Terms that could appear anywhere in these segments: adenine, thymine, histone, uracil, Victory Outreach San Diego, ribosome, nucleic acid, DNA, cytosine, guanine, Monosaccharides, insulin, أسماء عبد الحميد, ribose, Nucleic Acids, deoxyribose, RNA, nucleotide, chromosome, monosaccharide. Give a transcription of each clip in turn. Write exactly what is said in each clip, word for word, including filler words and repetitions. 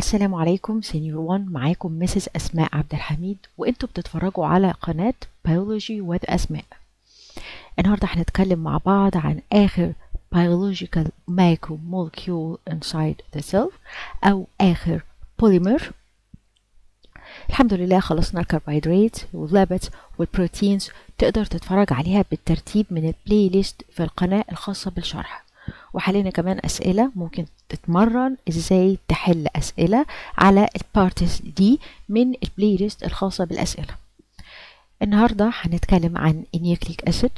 السلام عليكم سينيور واحد، معاكم مسز أسماء عبد الحميد وانتوا بتتفرجوا على قناة بيولوجي وذ أسماء. النهارده هنتكلم مع بعض عن آخر biological macromolecule inside the cell أو آخر polymer. الحمد لله خلصنا الكربوهيدرات واللابت والبروتينز، تقدر تتفرج عليها بالترتيب من البلاي ليست في القناة الخاصة بالشرح. وحلينا كمان أسئلة، ممكن تتمرن إزاي تحل أسئلة على البارتس دي من البلاي ليست الخاصة بالأسئلة. النهاردة هنتكلم عن النيوكليك أسيد،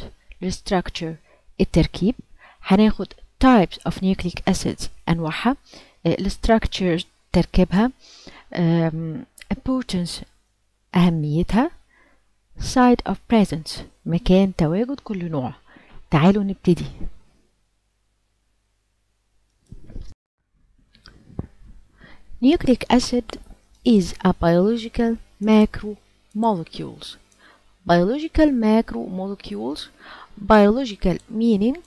الستراكشر، التركيب. هناخد types of nucleic acids، أنواعها، الستراكشر تركيبها، importance أهميتها، site of presence مكان تواجد كل نوع. تعالوا نبتدي. Nucleic acid is a biological macromolecules. Biological macromolecules, biological meaning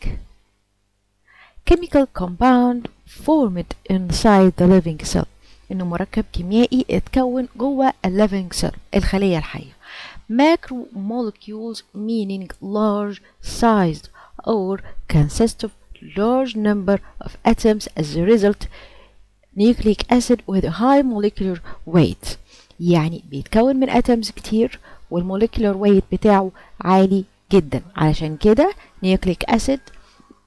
chemical compound formed inside the living cell. إنه مركب كيميائي اتكون جوه living cell الخلية الحية. Macromolecules meaning large sized or consist of large number of atoms. As a result, nucleic acid with high molecular weight، يعني بيتكون من atoms كتير والmolecular weight بتاعه عالي جدا، علشان كده nucleic acid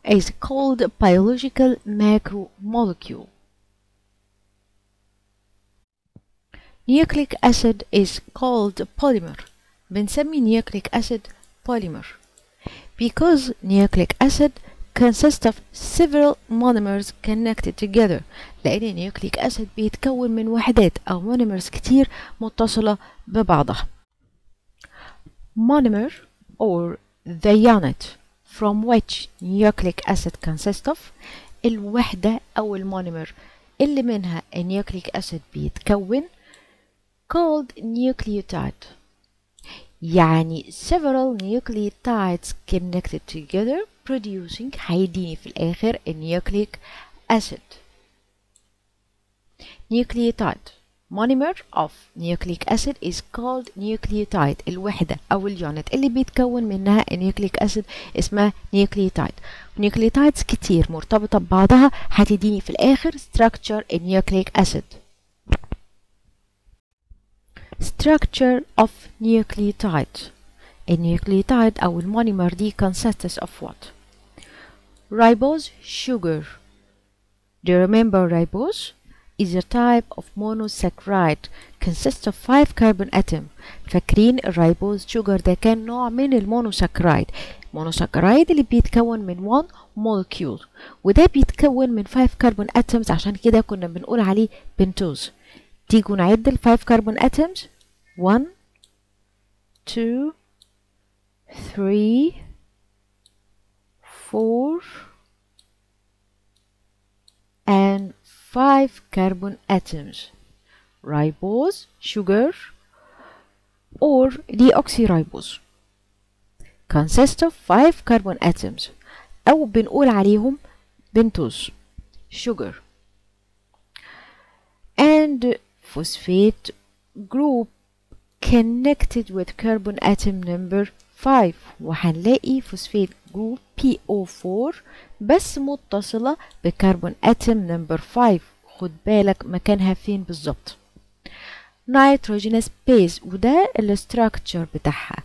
is called biological macromolecule. Nucleic acid is called polymer. بنسمي nucleic acid polymer because nucleic acid consists of several monomers connected together. لأن النيوكليك أسيد بيتكون من وحدات أو monomers كتير متصلة ببعضها. Monomer or the unit from which nucleic acid consists of، الوحدة أو المونمر اللي منها النيوكليك أسيد بيتكون called nucleotide، يعني several nucleotides connected together producing هيديني في الآخر النيوكليك أسيد. Nucleotide monomer of nucleic acid is called nucleotide. الوحدة أو اليونت اللي بيتكون منها nucleic acid اسمها nucleotide. nucleotides كتير مرتبطة ببعضها هتديني في الآخر structure nucleic acid. Structure of nucleotide. النيوكليوتايد أو المونيمر دي consists of what؟ Ribose sugar. Do you remember ribose is a type of monosaccharide consists of five carbon atoms. فاكرين الريبوز sugar ده كان نوع من المونوساكرايد. المونوساكرايد اللي بيتكون من one molecule وده بيتكون من five carbon atoms، عشان كده كنا بنقول عليه بنتوز. تيجوا نعد ال five carbon atoms، one two three four and five carbon atoms. Ribose sugar or deoxyribose consists of five carbon atoms أو بنقول عليهم بنتوز sugar. And phosphate group connected with carbon atom number five، وهنلاقي phosphate group P O four بس متصلة بكربون اتم نمبر خمسة، خد بالك مكانها فين بالظبط. Nitrogenous base وده الستراكشر بتاعها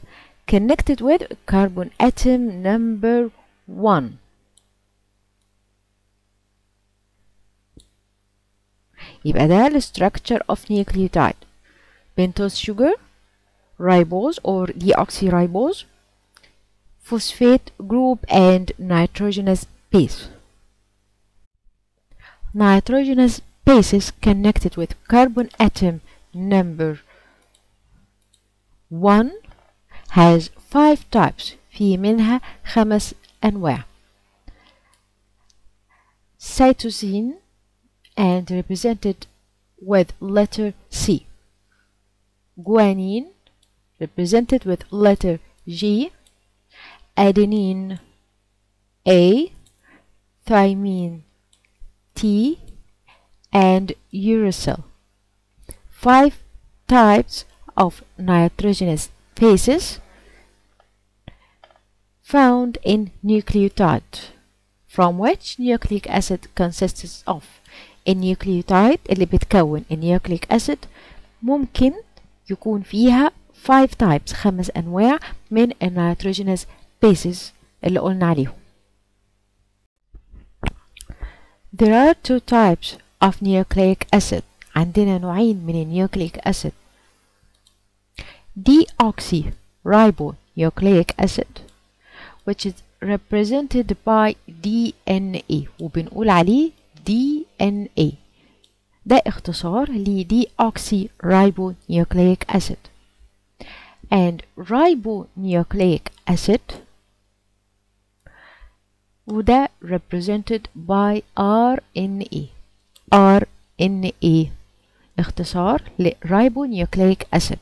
connected with carbon atom number one، يبقى ده الستراكشر of nucleotide. Pentose sugar, ribose or deoxyribose, phosphate group and nitrogenous base. Nitrogenous bases connected with carbon atom number one has five types، في منها خمس أنواع. Cytosine and represented with letter C. Guanine represented with letter G. Adenine A, thymine T, and uracil five types of nitrogenous bases found in nucleotide, from which nucleic acid consists of. النيوكليوتايد اللي بتكون النيوكليك أسيد ممكن يكون فيها five types خمس أنواع من النيتروجينوس بيسز اللي قلنا عليهم. There are two types of nucleic acid. عندنا نوعين من النيوكليك أسيد. Deoxy ribo nucleic acid, which is represented by D N A وبنقول عليه D N A. ده اختصار ل deoxyribonucleic acid. And ribonucleic acid وده represented by R N A. R N A اختصار ل ribonucleic acid.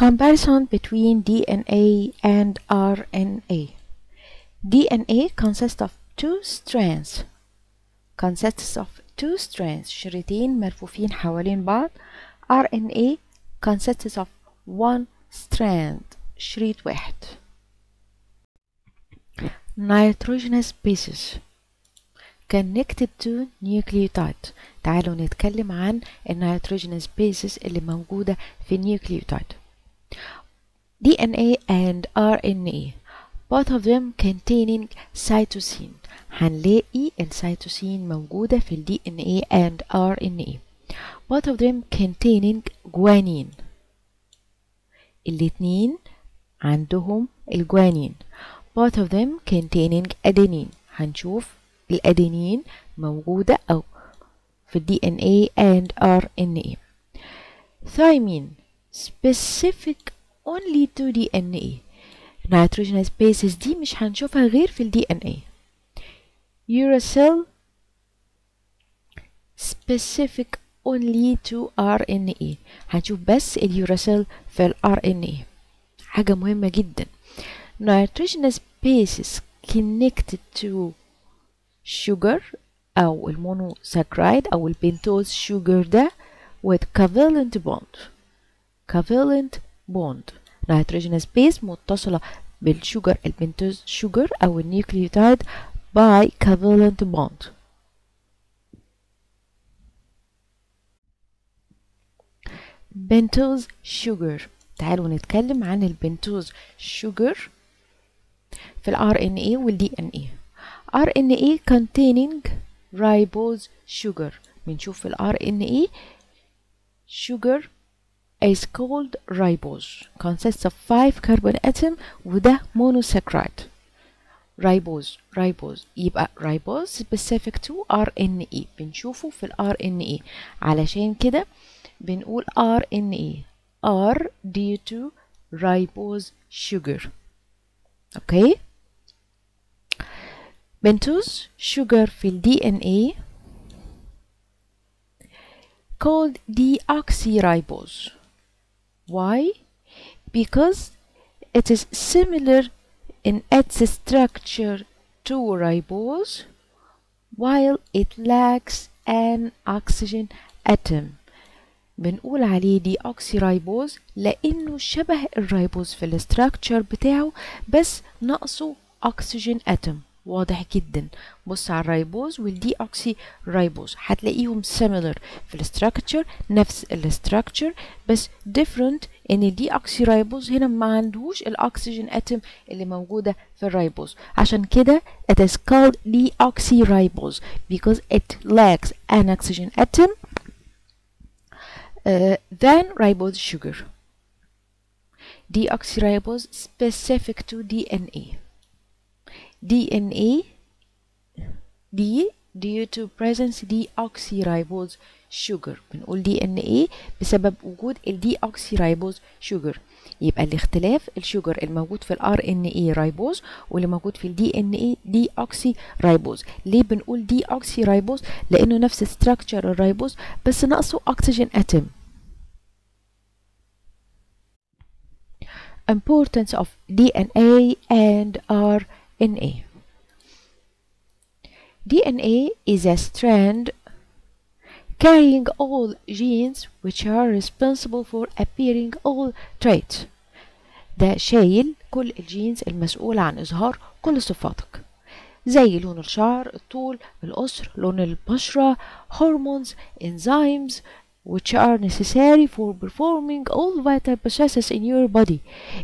Comparison between D N A and R N A. D N A consists of two strands consists of two strands شريطين ملفوفين حوالين بعض. R N A consists of one strand شريط واحد. Nitrogenous bases connected to nucleotide. تعالوا نتكلم عن nitrogenous bases اللي موجودة في nucleotide. D N A and R N A, both of them containing cytosine. هنلاقي السيتوسين موجودة في ال D N A and R N A. Both of them containing guanine. الاتنين عندهم الجوانين. Both of them containing adenine. هنشوف الأدينين موجودة أو في ال D N A and R N A. Thymine specific only to D N A. nitrogenous bases دي مش هنشوفها غير في ال D N A. Uracil specific only to R N A. هنشوف بس اليوراسيل في ال R N A. حاجة مهمة جدا. nitrogenous bases connected to sugar أو المونوساكرايد أو البنتوز sugar ده with covalent bond. covalent bond. nitrogenous base متصلة بالشوجر البنتوز sugar أو النيوكليوتايد by covalent bond. Bentose sugar. تعالوا نتكلم عن البنتوز sugar في ال R N A وال D N A. R N A containing ribose sugar. بنشوف في ال R N A sugar is called ribose. Consists of five carbon atom وده monosaccharide. ribose ribose يبقى ribose specific to R N A. بنشوفه في ال R N A. علشان كده بنقول R N A R due to ribose sugar. اوكي okay. بنتوز sugar في ال D N A called deoxyribose. Why? Because it is similar in its structure to ribose while it lacks an oxygen atom. بنقول عليه deoxyribose لأنه شبه الريبوز في الستراكشر بتاعه بس ناقصه oxygen atom. واضح جدا. بص على الريبوز والdeoxyribose هتلاقيهم similar في الستراكشر، نفس الستراكشر بس different ان الdeoxyribose هنا ما عندوش الاكسجين اتم اللي موجوده في الريبوز. عشان كده it is called deoxyribose because it lacks an oxygen atom uh, than ribose sugar. Deoxyribose specific to D N A. D N A D due to presence deoxyribose sugar. بنقول D N A بسبب وجود ال deoxyribose sugar. يبقى الاختلاف الشوجر الموجود في ال R N A ribose واللي موجود في ال D N A deoxyribose. ليه بنقول deoxyribose؟ لأنه نفس structure الريبوز بس ناقصه oxygen atom. Importance of D N A and R N A. D N A is a strand carrying all genes which are responsible for appearing all traits. ده شايل كل الجينز المسؤولة عن إظهار كل صفاتك، زي لون الشعر، الطول، القصر، لون البشرة، hormones, enzymes which are necessary for performing all vital processes in your body.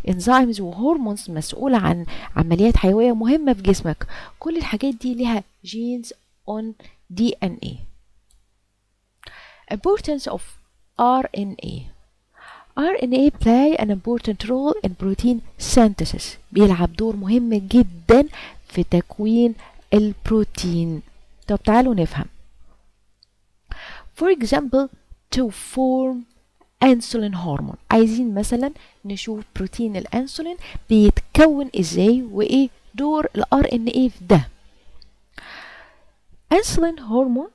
enzymes و hormones مسؤولة عن عمليات حيوية مهمة في جسمك. كل الحاجات دي لها genes on D N A. Importance of R N A. R N A play an important role in protein synthesis. بيلعب دور مهم جدا في تكوين البروتين. طب تعالوا نفهم. For example, to form insulin hormone. عايزين مثلا نشوف بروتين الانسولين بيتكون ازاي وايه دور ال R N A في ده. Insulin hormone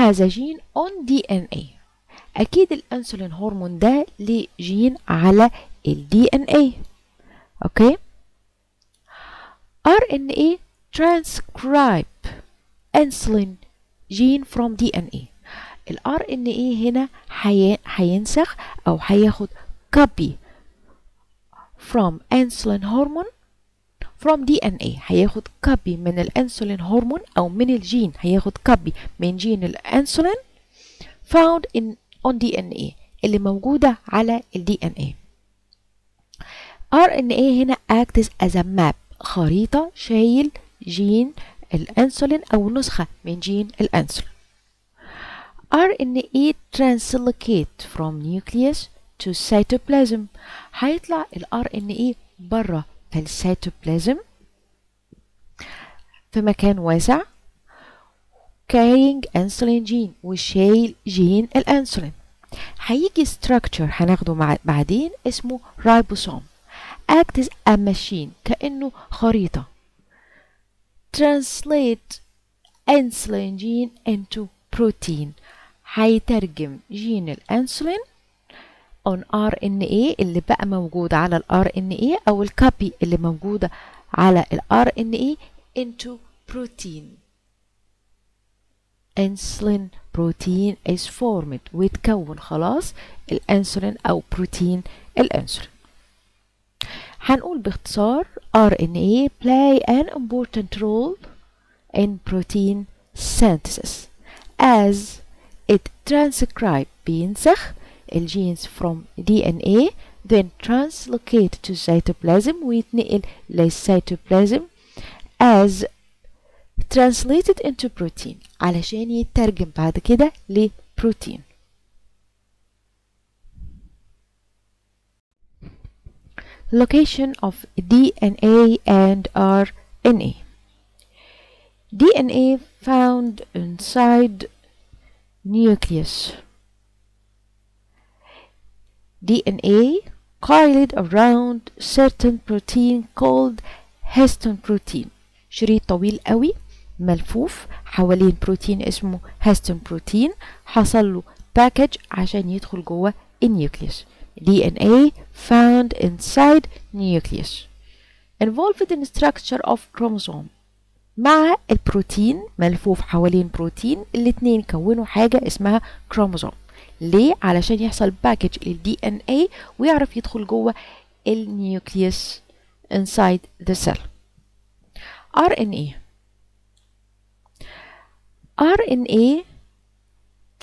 has a gene on D N A. أكيد الانسولين هرمون ده ليه جين على ال D N A. أوكي؟ R N A transcribe insulin gene from D N A. ال R N A هنا هينسخ أو هياخد copy from insulin hormone from D N A. هياخد كابي من الانسولين هرمون او من الجين، هياخد كابي من جين الانسولين found in on D N A اللي موجودة على ال D N A. R N A هنا acts as a map، خريطة شايل جين الانسولين او نسخة من جين الانسولين. R N A translocate from nucleus to cytoplasm. هيطلع ال R N A بره السيتوبلازم في مكان واسع carrying insulin gene وشايل جين الانسولين. هيجي structure هناخده بعدين اسمه ribosome acts as a machine كأنه خريطة translate insulin gene into protein. هيترجم جين الانسولين on R N A اللي بقى موجود على ال R N A أو الكابي اللي موجودة على ال R N A into protein. Insulin protein is formed ويتكون خلاص الانسولين أو بروتين الانسولين. هنقول باختصار R N A play an important role in protein synthesis as it transcribe بينسخ الجينز from D N A then translocate to cytoplasm ويتنقل للcytoplasm as translated into protein علشان يترجم بعد كده لبروتين. Location of D N A and R N A. D N A found inside nucleus. D N A coiled around certain protein called histone protein. شريط طويل قوي ملفوف حوالين بروتين اسمه histone protein حصل له package عشان يدخل جوه النيوكليوس. D N A found inside nucleus involved in structure of chromosome مع البروتين ملفوف حوالين بروتين الاتنين كونوا حاجة اسمها chromosome. ليه؟ علشان يحصل باكج للدي ان اي ويعرف يدخل جوه النيوكليوس inside the cell. R N A R N A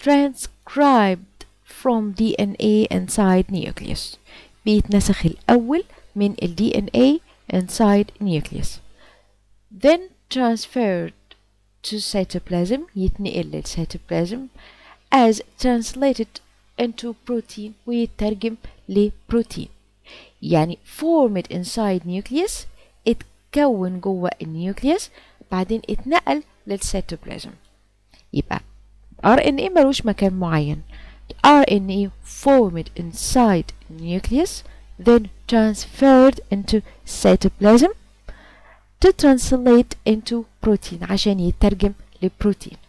transcribed from D N A inside nucleus. بيتنسخ الأول من ال D N A inside nucleus then transferred to cytoplasm يتنقل للcytoplasm as translated into protein ويترجم لبروتين. يعني formed inside nucleus اتكون جوه النيوكليوس بعدين اتنقل للسيتوبلازم. يبقى R N A ملوش مكان معين. R N A formed inside nucleus then transferred into cytoplasm to translate into protein عشان يترجم لبروتين.